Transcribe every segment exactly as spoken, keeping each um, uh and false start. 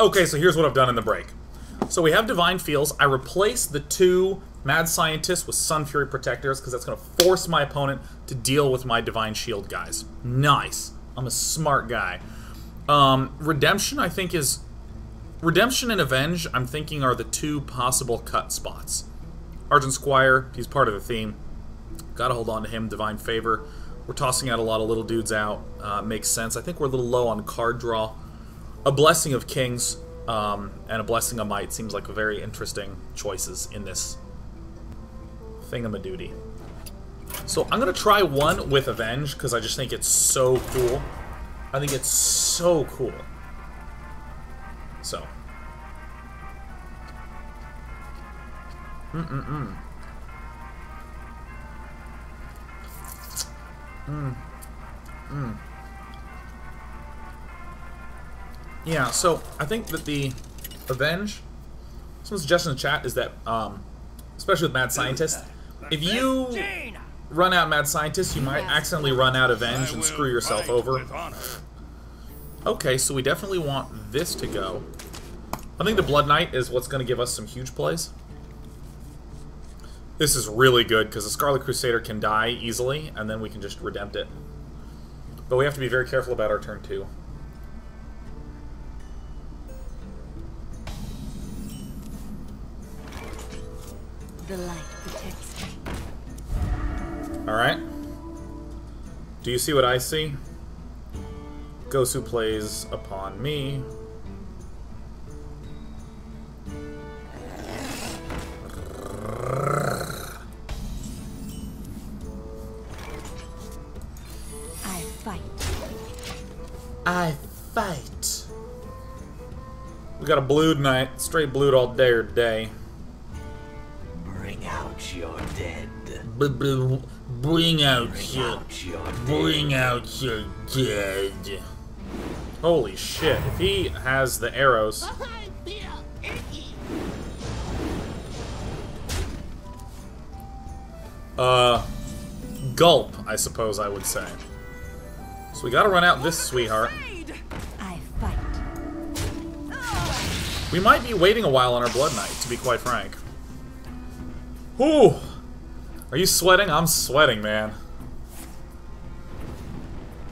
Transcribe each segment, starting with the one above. Okay, so here's what I've done in the break. So we have Divine Fields. I replace the two Mad Scientists with Sunfury Protectors because that's going to force my opponent to deal with my Divine Shield guys. Nice. I'm a smart guy. Um, Redemption, I think, is... Redemption and Avenge, I'm thinking, are the two possible cut spots. Argent Squire, he's part of the theme. Gotta hold on to him. Divine Favor. We're tossing out a lot of little dudes out. Uh, makes sense. I think we're a little low on card draw. A Blessing of Kings um, and a Blessing of Might seems like very interesting choices in this thingamadoody. So I'm going to try one with Avenge because I just think it's so cool. I think it's so cool. So. Mm-mm-mm. Mm. Mm. Yeah, so I think that the Avenge, some suggestion in the chat is that, um, especially with Mad Scientist, if you run out Mad Scientist, you might accidentally run out Avenge and screw yourself over. Okay, so we definitely want this to go. I think the Blood Knight is what's going to give us some huge plays. This is really good because the Scarlet Crusader can die easily, and then we can just redempt it. But we have to be very careful about our turn two. The light protects me. Alright. Do you see what I see? Gosu plays upon me. I fight. I fight. We got a Blood Knight. Straight Blood all day or day. You're dead. B -b bring out bring your, out your bring dead. out your dead. Holy shit! If he has the arrows, I feel icky. Uh, gulp. I suppose I would say. So we gotta run out this sweetheart. I fight. We might be waiting a while on our Blood Knight, to be quite frank. Ooh! Are you sweating? I'm sweating, man.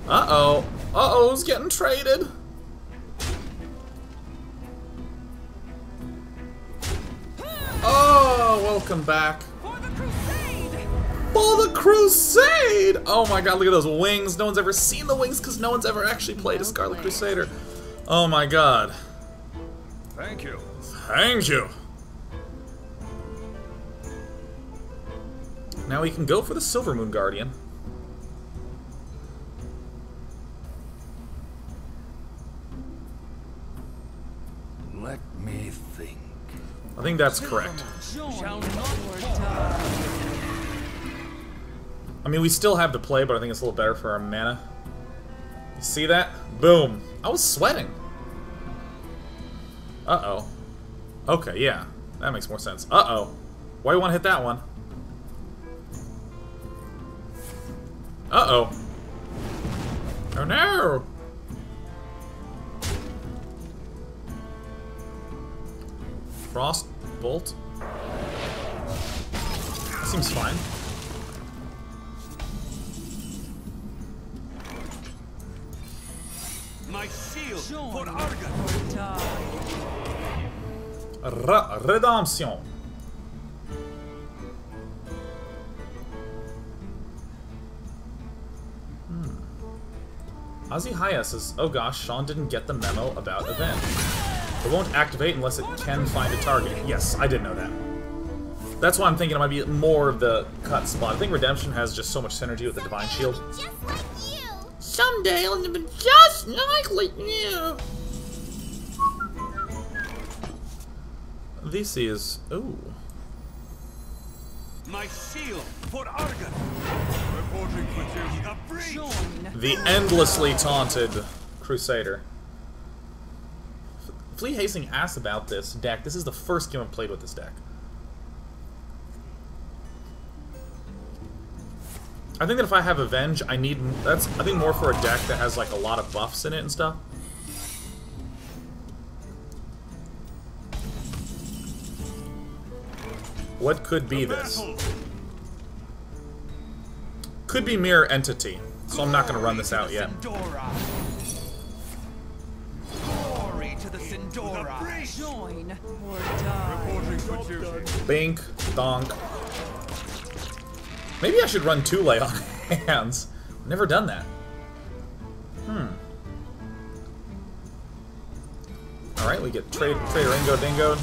Uh-oh. Uh-oh, it's getting traded. Oh, welcome back. For the crusade! For the crusade! Oh my god, look at those wings. No one's ever seen the wings because no one's ever actually played a Scarlet Crusader. Oh my god. Thank you. Thank you. Now we can go for the Silvermoon Guardian. Let me think. I think that's correct. I mean, we still have to play, but I think it's a little better for our mana. You see that? Boom. I was sweating. Uh-oh. Okay, yeah. That makes more sense. Uh-oh. Why do you want to hit that one? Uh-oh. Oh no! Frost bolt? Seems fine. My shield for Argent. Redemption. Ozzy Haya says, oh gosh, Sean didn't get the memo about Avenge. It won't activate unless it can find a target. Yes, I did know that. That's why I'm thinking it might be more of the cut spot. I think Redemption has just so much synergy with the Divine Shield. Just like you. Someday it'll be just like you. This is... ooh. My shield for Argon. The endlessly taunted Crusader. Flea Hasting asks about this deck. This is the first game I've played with this deck. I think that if I have Avenge, I need that's I think more for a deck that has like a lot of buffs in it and stuff. What could be this? Could be Mirror Entity, so I'm not going to run this out yet. Glory to the Sindora. Join or die. Bink, donk. Maybe I should run two Lay on Hands. Never done that. Hmm. All right, we get trade, Trader Ingo Dingo.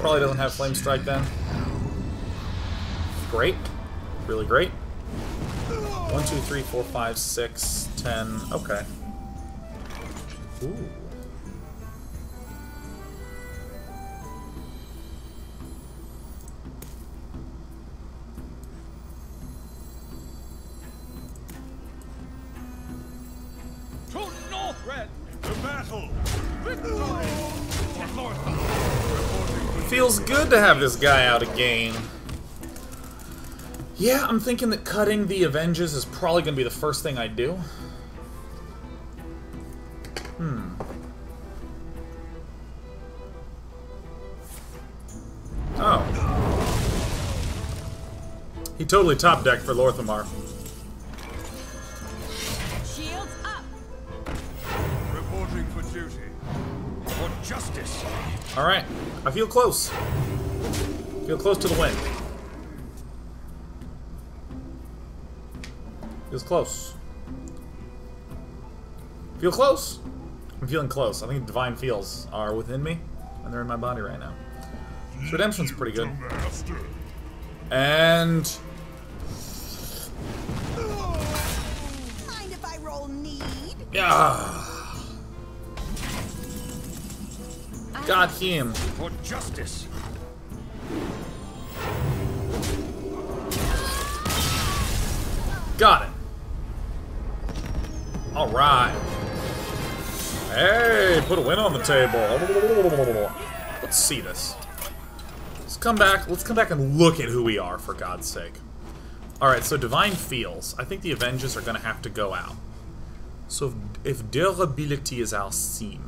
Probably doesn't have Flame Strike then. Great, really great. One, two, three, four, five, six, ten. Okay. Ooh. Feels good to have this guy out of game. Yeah, I'm thinking that cutting the Avenges is probably going to be the first thing I do. Hmm. Oh. He totally top decked for Lor'themar. Shields up. Reporting for duty. For justice. All right. I feel close. Feel close to the win. Feels close. Feel close. I'm feeling close. I think divine fields are within me, and they're in my body right now. So Redemption's pretty good. And mind if I roll need? Yeah. Got him. For justice. Got it. All right. Hey, put a win on the table. Let's see this. Let's come back. Let's come back and look at who we are, for God's sake. All right. So Divine Fields. I think the Avengers are going to have to go out. So if, if durability is our theme,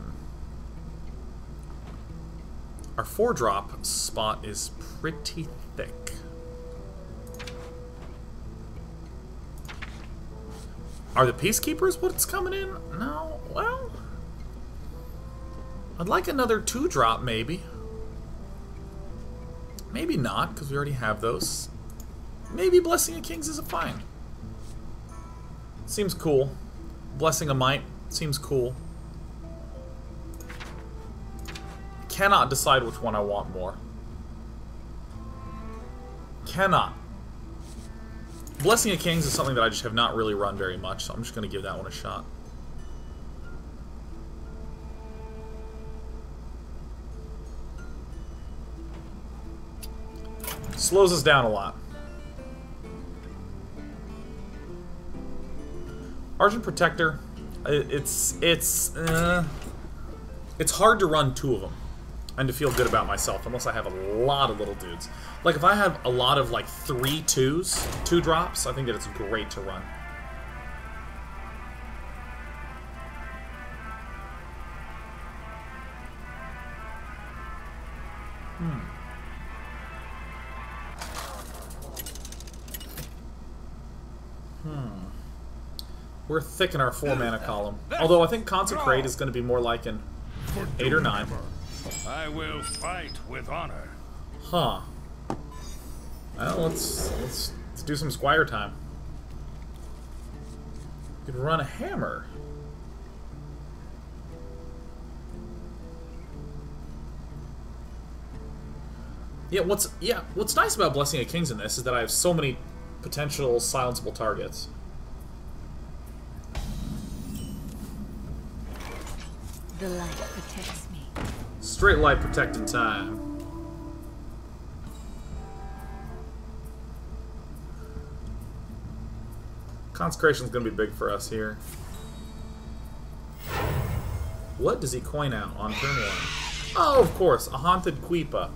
our four-drop spot is pretty thick. Are the Peacekeepers what's coming in? No. Well, I'd like another two-drop, maybe. Maybe not, because we already have those. Maybe Blessing of Kings is a find. Seems cool. Blessing of Might seems cool. Cannot decide which one I want more. Cannot. Blessing of Kings is something that I just have not really run very much, so I'm just going to give that one a shot. Slows us down a lot. Argent Protector, it's it's uh, it's hard to run two of them and to feel good about myself unless I have a lot of little dudes. Like if I have a lot of like three twos, two drops, I think that it's great to run. Hmm. Hmm. We're thick in our four mana column. Although I think Consecrate is going to be more like an eight or nine. I will fight with honor. Huh. Well, let's, let's, let's do some Squire time. You could run a hammer. Yeah, what's yeah, what's nice about Blessing of Kings in this is that I have so many potential silenceable targets. The light protects me. Straight light protecting time. Consecration's gonna be big for us here. What does he coin out on turn one? Oh, of course, a Haunted Kweepa.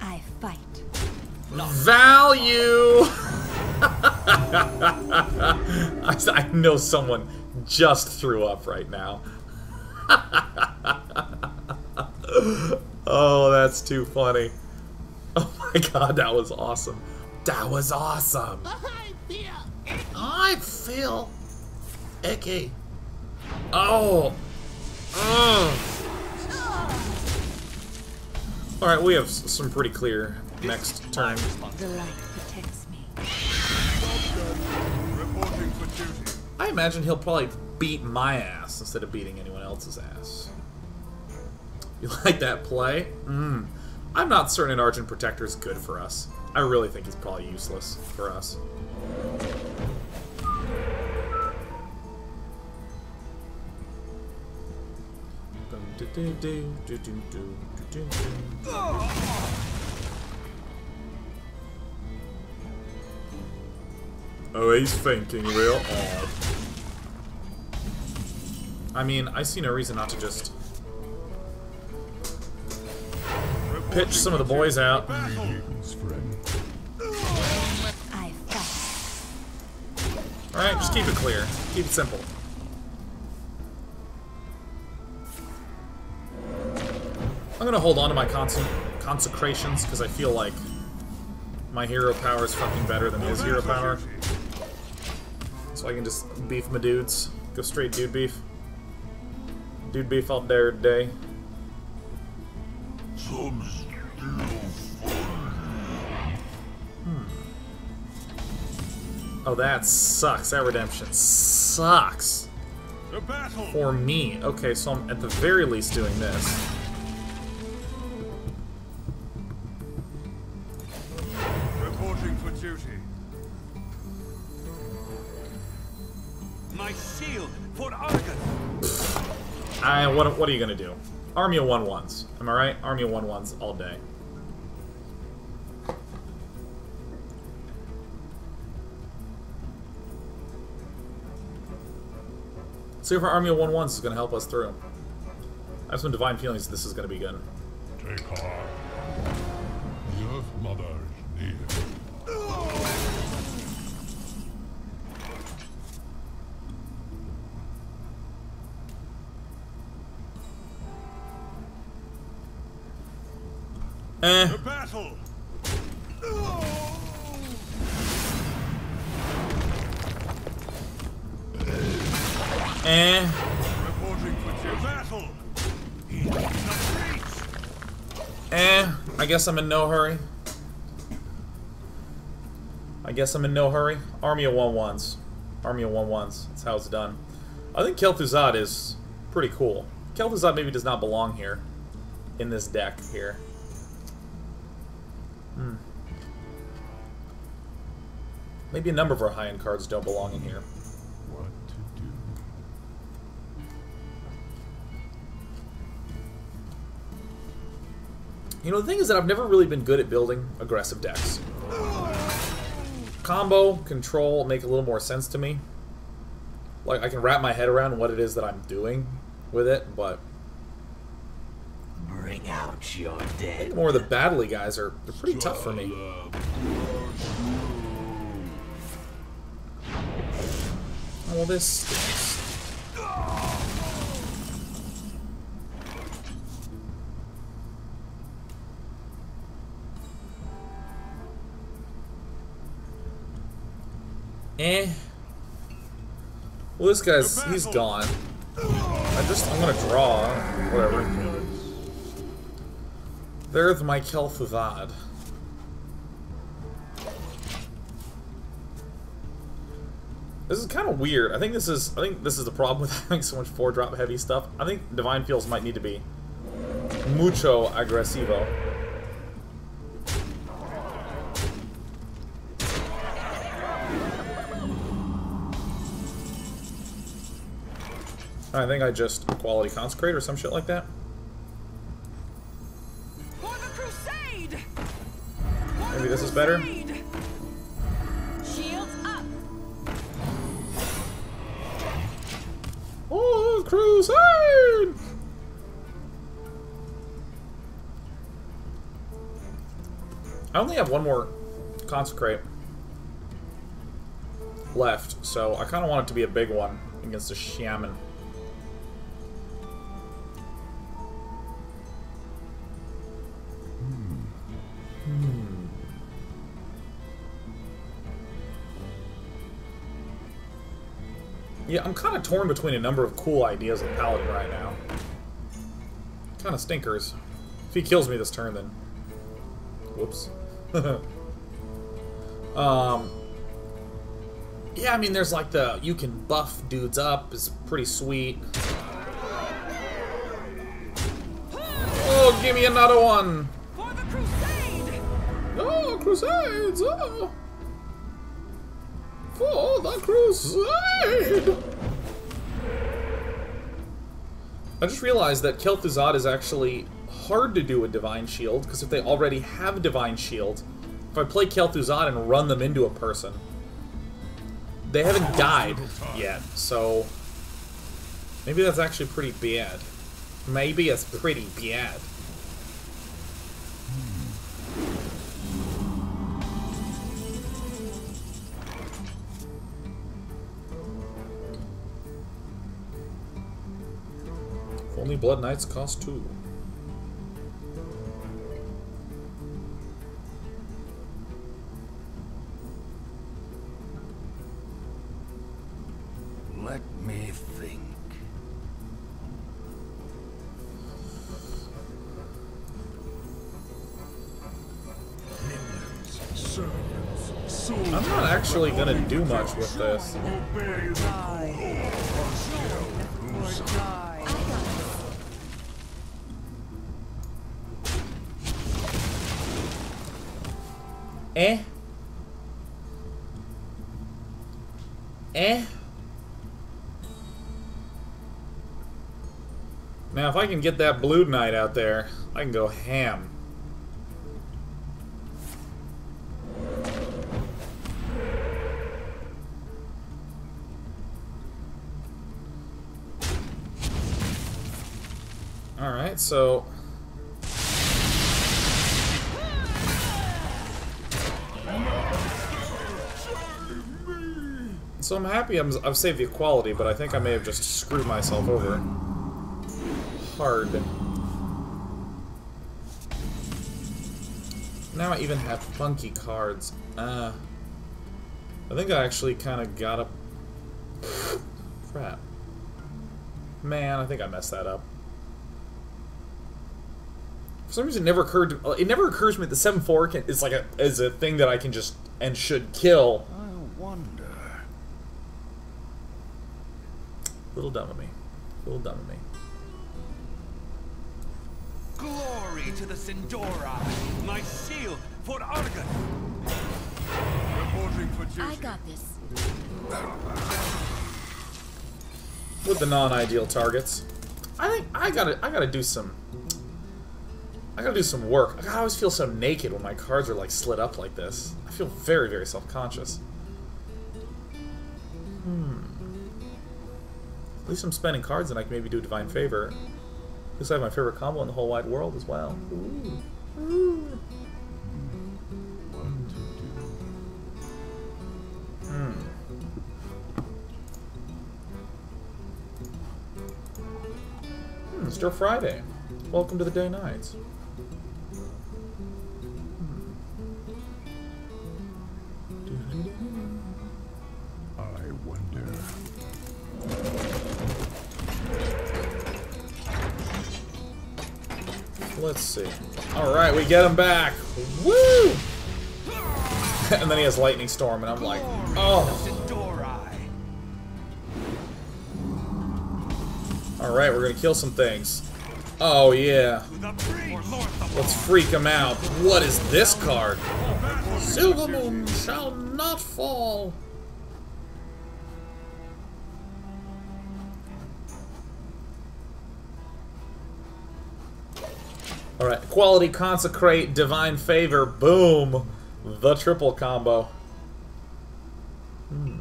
I fight. Value! I, I know someone just threw up right now. Oh, that's too funny. Oh my god, that was awesome. That was awesome. I feel icky. I feel icky. Oh. Mm. Alright, we have some pretty clear next turn. The light protects me. I imagine he'll probably beat my ass instead of beating anyone else's ass. You like that play? Mm. I'm not certain an Argent Protector is good for us. I really think he's probably useless for us. Oh, he's fainting real hard. I mean, I see no reason not to just pitch some of the boys out. Alright, just keep it clear. Keep it simple. I'm gonna hold on to my conse consecrations because I feel like my hero power is fucking better than his hero power. So I can just beef my dudes. Go straight dude beef. Dude beef all day today. Hmm. Oh, that sucks. That redemption sucks. For me. Okay, so I'm at the very least doing this. My shield for Argon. I what what are you gonna do? Army of one ones. Am I right? Army of one ones all day. See if our army of one ones is gonna help us through. I have some divine feelings this is gonna be good. Take heart. The Earth Mother is near. Eh. The battle. Oh. Eh. Reporting for the battle. Eh. I guess I'm in no hurry. I guess I'm in no hurry. Army of one ones. Army of one ones. That's how it's done. I think Kel'Thuzad is pretty cool. Kel'Thuzad maybe does not belong here in this deck here. Hmm. Maybe a number of our high-end cards don't belong in here. What to do? You know, the thing is that I've never really been good at building aggressive decks. Combo, control make a little more sense to me. Like, I can wrap my head around what it is that I'm doing with it, but... Bring out your dead. I think more of the battley guys are they're pretty tough for me. All this stinks. Eh. Well, this guy's he's gone. I just I'm gonna draw whatever. There's my Kel'Thuzad. This is kind of weird. I think this is I think this is the problem with having so much four drop heavy stuff. I think Divine Fields might need to be mucho agresivo. I think I just Equality Consecrate or some shit like that. Maybe this is better. Shields up. Oh, Crusade! I only have one more Consecrate left, so I kind of want it to be a big one against a Shaman. Yeah, I'm kind of torn between a number of cool ideas with Paladin right now. Kind of stinkers. If he kills me this turn, then... Whoops. um... Yeah, I mean, there's like the... You can buff dudes up. It's pretty sweet. Oh, give me another one! For the crusade! Oh, crusades! Oh! For the crusade! I just realized that Kel'Thuzad is actually hard to do with Divine Shield, because if they already have Divine Shield, if I play Kel'Thuzad and run them into a person, they haven't died yet, so maybe that's actually pretty bad. Maybe it's pretty bad. If only Blood Knights cost two. Let me think. I'm not actually gonna do much with this. Eh? Eh? Now, if I can get that Blue Knight out there, I can go ham. Alright, so... So I'm happy I'm, I've saved the Equality, but I think I may have just screwed myself over. Hard. Now I even have funky cards. Uh, I think I actually kind of got a... Crap. Man, I think I messed that up. For some reason, it never occurred to, it never occurs to me that the seven four can, is like a is a thing that I can just and should kill. I wonder. Little dumb of me. Little dumb of me. Glory to the Sindora, my shield for Argon. Reporting for duty. I got this. With the non-ideal targets, I think I gotta I gotta do some. I gotta do some work. I always feel so naked when my cards are like slid up like this. I feel very, very self-conscious. Hmm. At least I'm spending cards and I can maybe do Divine Favor. At least I have my favorite combo in the whole wide world as well. Ooh. Ooh. Hmm. Hmm, Stir Friday. Welcome to the Day Nights. Let's see. Alright, we get him back! Woo! And then he has Lightning Storm, and I'm like, oh! Alright, we're gonna kill some things. Oh, yeah. Let's freak him out. What is this card? Silvermoon shall not fall! Alright, Equality, Consecrate, Divine Favor, boom! The triple combo. Hmm.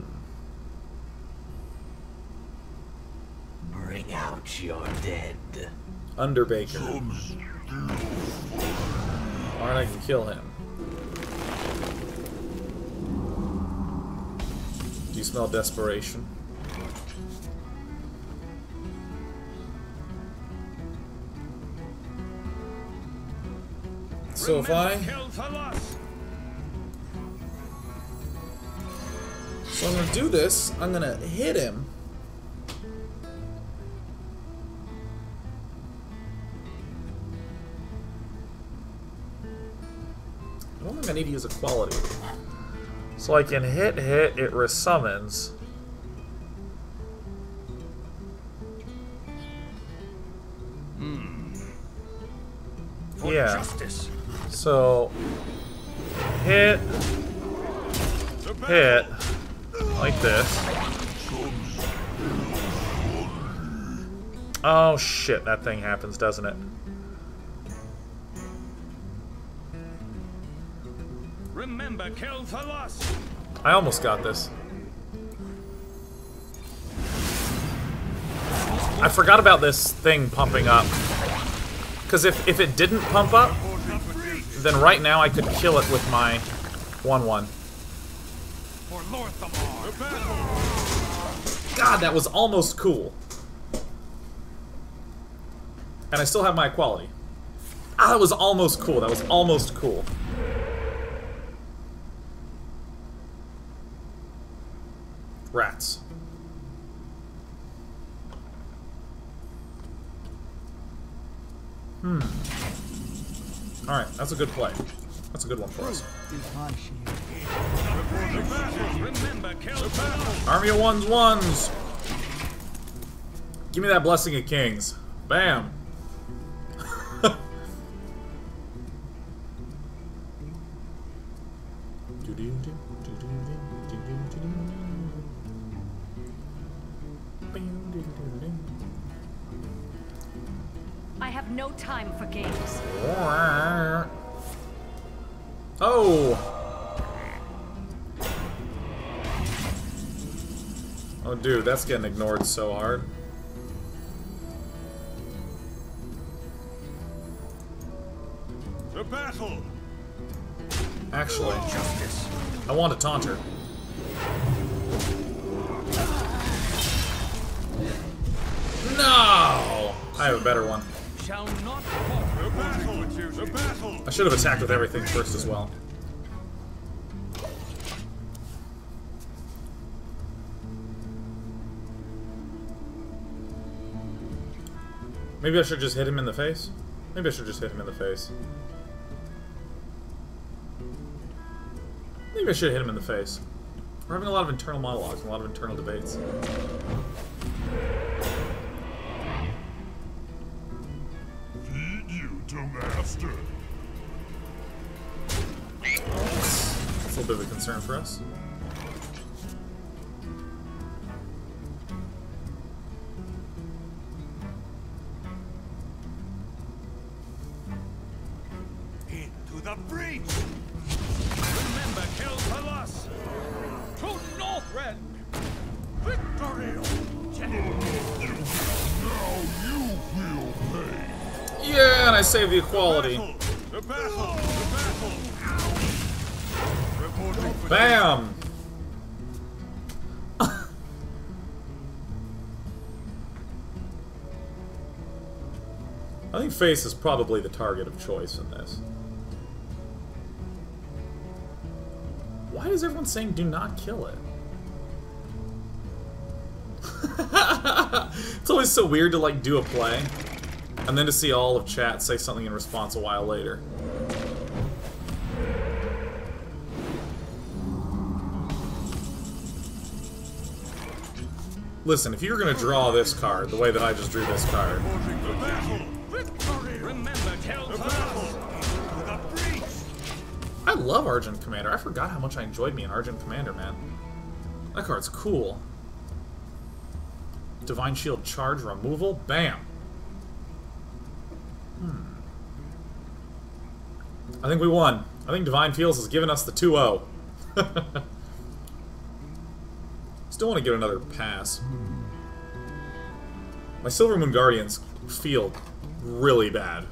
Bring out your dead. Underbaker. Alright, I can kill him. Do you smell desperation? So if I... So I'm gonna do this, I'm gonna hit him, need to use Equality. So I can hit, hit, it resummons. Hmm. For yeah. Justice. So hit, hit, like this. Oh shit, that thing happens, doesn't it? Remember, Kel'Thuzad. I almost got this. I forgot about this thing pumping up. Because if, if it didn't pump up, then right now I could kill it with my one one. God, that was almost cool. And I still have my Equality. Ah, that was almost cool. That was almost cool. Rats. Hmm. Alright, that's a good play. That's a good one for us. Army of ones, ones! Give me that Blessing of Kings. Bam! I have no time for games. Oh! Oh dude, that's getting ignored so hard. The battle. Actually, justice. I want to taunt her. No! I have a better one. Shall not the battle, the battle. I should have attacked with everything first as well. Maybe I should just hit him in the face? Maybe I should just hit him in the face. Maybe I should hit him in the face. We're having a lot of internal monologues and a lot of internal debates. Master. That's a little bit of a concern for us. Into the breach. Remember, Kel'Thuzad. To Northrend. Victory. Now you will pay. Yeah, and I save the Equality. The battle, the battle. Bam! I think face is probably the target of choice in this. Why is everyone saying do not kill it? It's always so weird to like do a play. And then to see all of chat say something in response a while later. Listen, if you're gonna draw this card the way that I just drew this card. I love Argent Commander. I forgot how much I enjoyed me in Argent Commander, man. That card's cool. Divine Shield charge removal. Bam! I think we won. I think Divine Fields has given us the two oh. Still want to get another pass. My Silvermoon Guardians field really bad.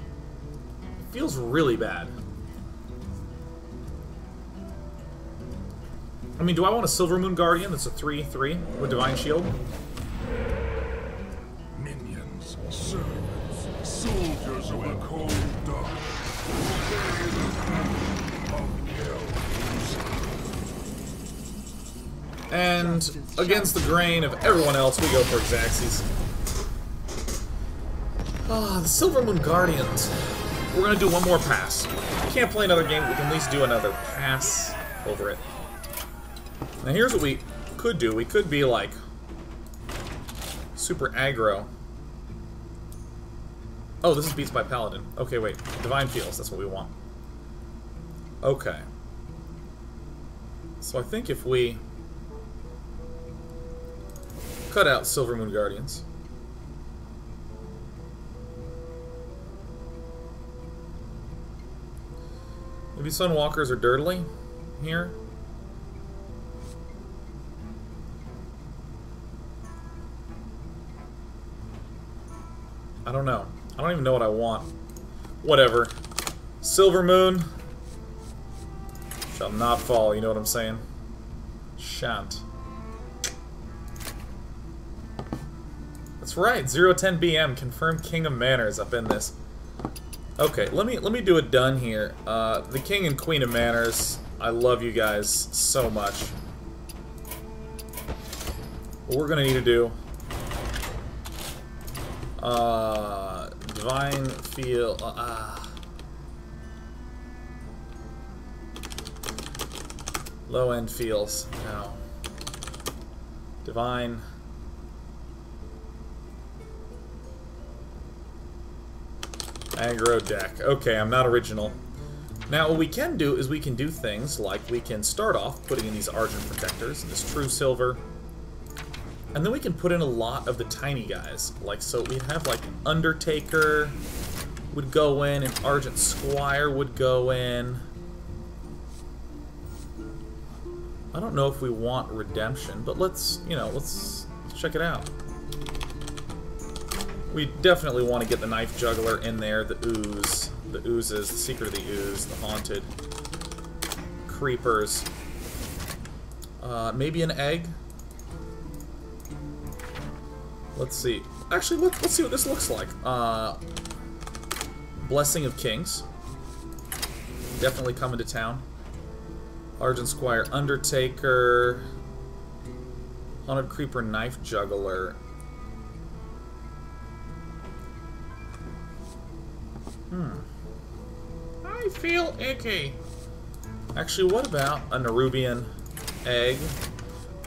It feels really bad. I mean, do I want a Silvermoon Guardian that's a three three with Divine Shield? Servants, soldiers of the cold dark, obey the hand of Kel'Thuzad. And against the grain of everyone else, we go for Xaxis. Oh, the Silvermoon Guardians. We're gonna do one more pass. Can't play another game, we can at least do another pass over it. Now here's what we could do. We could be like super aggro. Oh, this is Beats by Paladin. Okay, wait. Divine Fields, that's what we want. Okay. So I think if we cut out Silvermoon Guardians. Maybe Sunwalkers are Dirtly here. I don't know. I don't even know what I want. Whatever. Silvermoon shall not fall, you know what I'm saying? Shan't. That's right, zero ten B M, confirmed King of Manors up in this. Okay, let me let me do a done here. Uh, the King and Queen of Manors, I love you guys so much. What we're gonna need to do, uh, Divine Field. Uh, low end fields. No. Divine. Aggro deck. Okay, I'm not original. Now, what we can do is we can do things like we can start off putting in these Argent Protectors and this True Silver. And then we can put in a lot of the tiny guys. Like, so we have, like, an Undertaker would go in, an Argent Squire would go in. I don't know if we want Redemption, but let's, you know, let's check it out. We definitely want to get the Knife Juggler in there, the Ooze, the Oozes, the Secret of the Ooze, the Haunted Creepers. Uh, maybe an egg? Let's see. Actually, let, let's see what this looks like. Uh, Blessing of Kings. Definitely coming to town. Argent Squire, Undertaker. Haunted Creeper, Knife Juggler. Hmm. I feel icky. Actually, what about a Nerubian egg?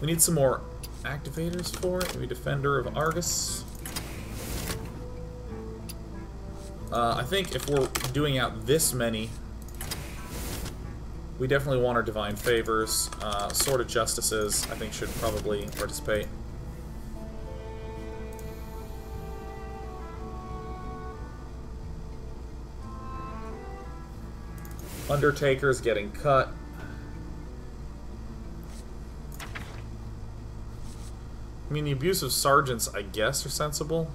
We need some more activators for it. Maybe Defender of Argus. Uh, I think if we're doing out this many, we definitely want our Divine Favors. Uh, Sword of Justices, I think, should probably participate. Undertaker's getting cut. I mean, the abusive sergeants, I guess, are sensible.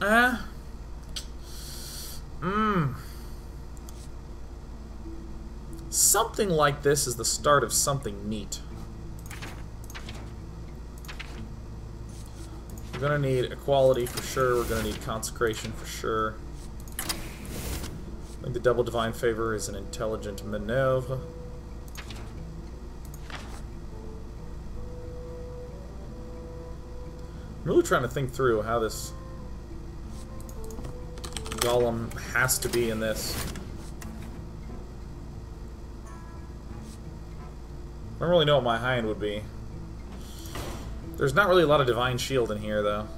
Ah. Mmm. Something like this is the start of something neat. We're gonna need Equality for sure, we're gonna need Consecration for sure. I think the double Divine Favor is an intelligent maneuver. I'm really trying to think through how this Golem has to be in this. I don't really know what my high end would be. There's not really a lot of Divine Shield in here, though.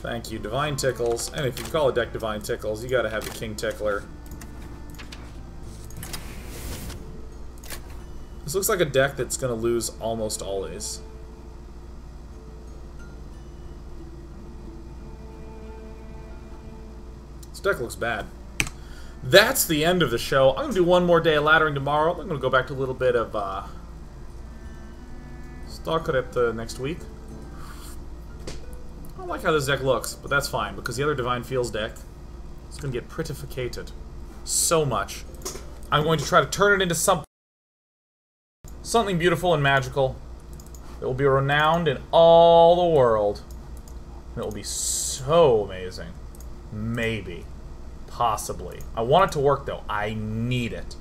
Thank you. Divine Tickles. And if you call a deck Divine Tickles, you gotta have the King Tickler. This looks like a deck that's gonna lose almost always. This deck looks bad. That's the end of the show. I'm going to do one more day of laddering tomorrow. I'm going to go back to a little bit of uh, Scarlet next week. I don't like how this deck looks, but that's fine, because the other Divine Fields deck is going to get prettificated so much. I'm going to try to turn it into something, something beautiful and magical that will be renowned in all the world. That will be so amazing. Maybe. Possibly. I want it to work, though. I need it.